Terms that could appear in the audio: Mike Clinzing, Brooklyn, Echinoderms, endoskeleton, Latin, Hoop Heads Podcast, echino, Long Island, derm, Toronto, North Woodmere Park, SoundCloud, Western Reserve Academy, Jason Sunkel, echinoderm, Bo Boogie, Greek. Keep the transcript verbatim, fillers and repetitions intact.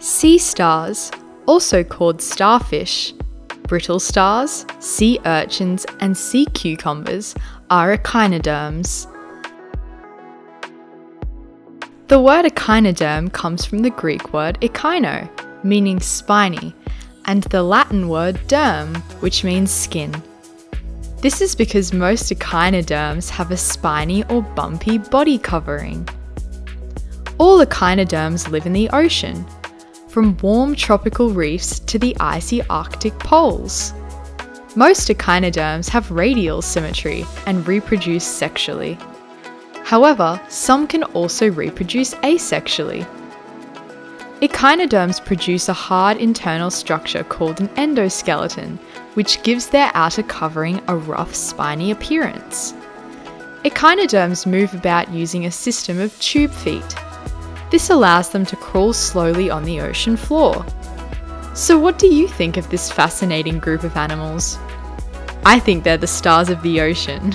Sea stars, also called starfish, brittle stars, sea urchins, and sea cucumbers are echinoderms. The word echinoderm comes from the Greek word echino, meaning spiny, and the Latin word derm, which means skin. This is because most echinoderms have a spiny or bumpy body covering. All echinoderms live in the ocean, from warm tropical reefs to the icy Arctic poles. Most echinoderms have radial symmetry and reproduce sexually. However, some can also reproduce asexually. Echinoderms produce a hard internal structure called an endoskeleton, which gives their outer covering a rough, spiny appearance. Echinoderms move about using a system of tube feet. This allows them to crawl slowly on the ocean floor. So what do you think of this fascinating group of animals? I think they're the stars of the ocean.